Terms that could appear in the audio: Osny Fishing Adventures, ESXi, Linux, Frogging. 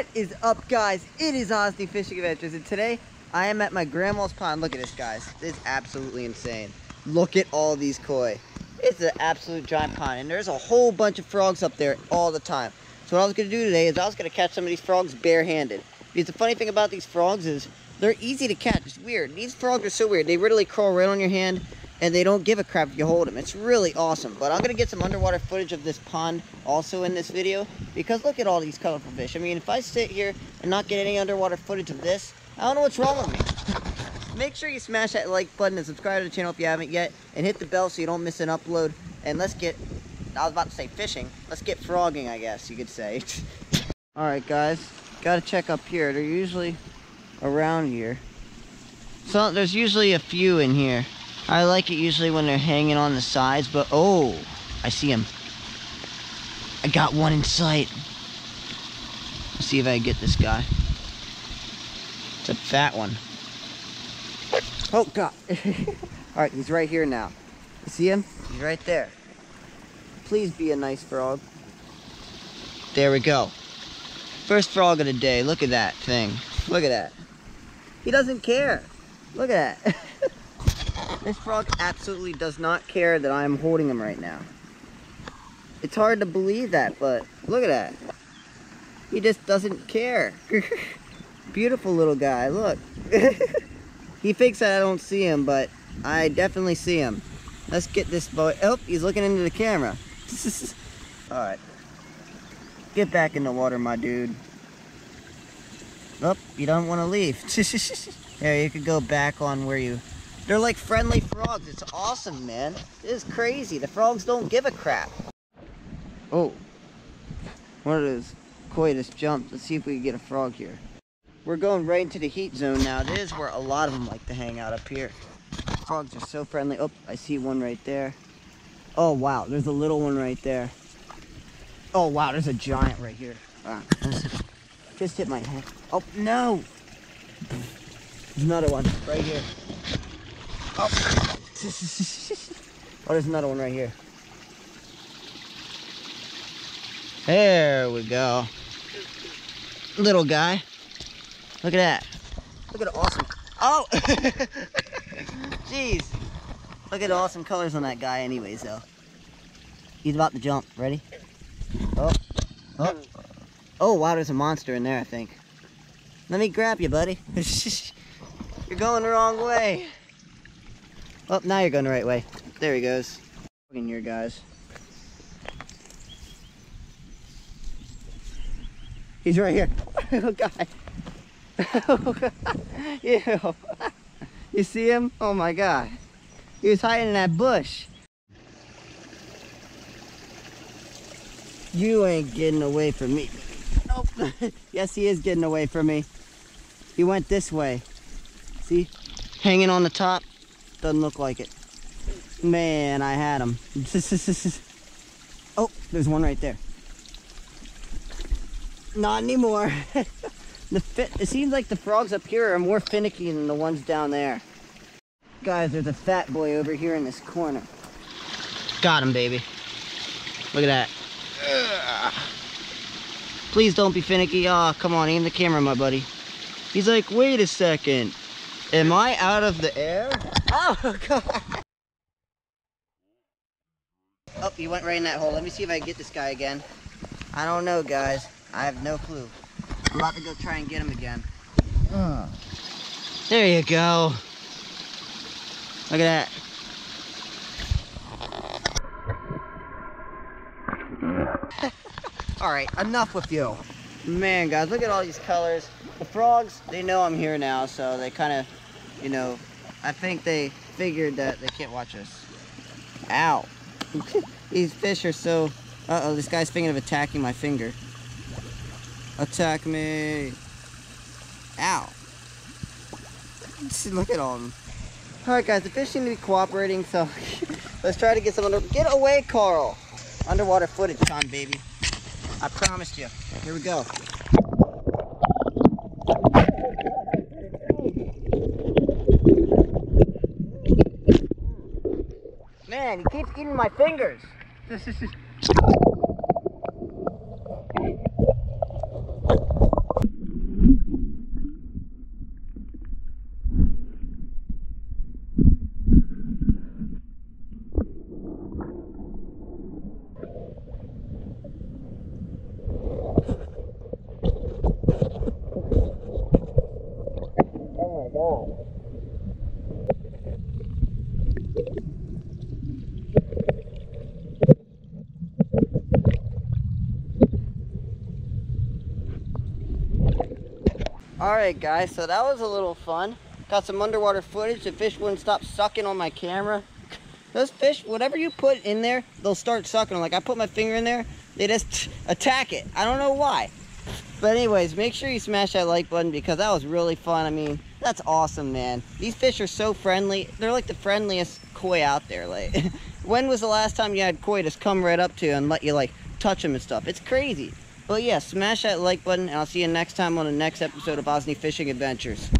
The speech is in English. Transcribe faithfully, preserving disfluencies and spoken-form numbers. What is up, guys? It is Osny Fishing Adventures, and today I am at my grandma's pond. Look at this, guys. It's absolutely insane. Look at all these koi. It's an absolute giant pond, and there's a whole bunch of frogs up there all the time. So what I was going to do today is I was going to catch some of these frogs barehanded. Because the funny thing about these frogs is they're easy to catch. It's weird. These frogs are so weird. They really crawl right on your hand, and they don't give a crap if you hold them. It's really awesome. But I'm going to get some underwater footage of this pond also in this video, because look at all these colorful fish. I mean, if I sit here and not get any underwater footage of this, I don't know what's wrong with me. Make sure you smash that like button and subscribe to the channel if you haven't yet, and hit the bell so you don't miss an upload. And let's get, I was about to say fishing, let's get frogging, I guess you could say. Alright guys, gotta check up here. They're usually around here. So there's usually a few in here. I like it usually when they're hanging on the sides, but oh, I see him. I got one in sight. Let's see if I can get this guy. It's a fat one. Oh god. Alright, he's right here now. You see him? He's right there. Please be a nice frog. There we go. First frog of the day. Look at that thing. Look at that. He doesn't care. Look at that. This frog absolutely does not care that I'm holding him right now. It's hard to believe that, but look at that. He just doesn't care. Beautiful little guy, look. He thinks that I don't see him, but I definitely see him. Let's get this boy. Oh, he's looking into the camera. Alright. Get back in the water, my dude. Oh, you don't want to leave. There, you could go back on where you... They're like friendly frogs. It's awesome, man. It is crazy. The frogs don't give a crap. Oh. One of those koi just jumped. Let's see if we can get a frog here. We're going right into the heat zone now. This is where a lot of them like to hang out up here. Frogs are so friendly. Oh, I see one right there. Oh, wow. There's a little one right there. Oh, wow. There's a giant right here. Ah, just hit my head. Oh, no. There's another one right here. Oh. Oh, there's another one right here. There we go. Little guy. Look at that. Look at the awesome... Oh! Jeez. Look at the awesome colors on that guy anyways, though. He's about to jump. Ready? Oh. Oh. Oh, wow, there's a monster in there, I think. Let me grab you, buddy. You're going the wrong way. Oh, now you're going the right way. There he goes. Look in here, guys. He's right here. Oh, God. Oh, God. Ew. You see him? Oh, my God. He was hiding in that bush. You ain't getting away from me. Nope. Yes, he is getting away from me. He went this way. See? Hanging on the top. Doesn't look like it. Man, I had him. Oh, there's one right there. Not anymore. the fit, It seems like the frogs up here are more finicky than the ones down there. Guys, there's a fat boy over here in this corner. Got him, baby. Look at that. Ugh. Please don't be finicky. Aw, oh, come on, aim the camera, my buddy. He's like, wait a second. Am I out of the air? Oh, God. Oh, he went right in that hole. Let me see if I can get this guy again. I don't know, guys. I have no clue. I'm about to go try and get him again. Uh. There you go. Look at that. All right, enough with you. Man, guys, look at all these colors. The frogs, they know I'm here now, so they kind of, you know, I think they figured that they can't watch us. Ow. These fish are so... Uh-oh, this guy's thinking of attacking my finger. Attack me. Ow. Look at all of them. All right, guys, the fish seem to be cooperating, so let's try to get some under... Get away, Carl. Underwater footage time, baby. I promised you. Here we go. Man, he keeps eating my fingers. Alright guys, so that was a little fun. Got some underwater footage. The fish wouldn't stop sucking on my camera. Those fish, whatever you put in there, they'll start sucking. Like, I put my finger in there, they just attack it. I don't know why. But anyways, make sure you smash that like button because that was really fun. I mean, that's awesome, man. These fish are so friendly. They're like the friendliest koi out there. Like, when was the last time you had koi just come right up to you and let you, like, touch them and stuff? It's crazy. But yeah, smash that like button, and I'll see you next time on the next episode of Osny Fishing Adventures.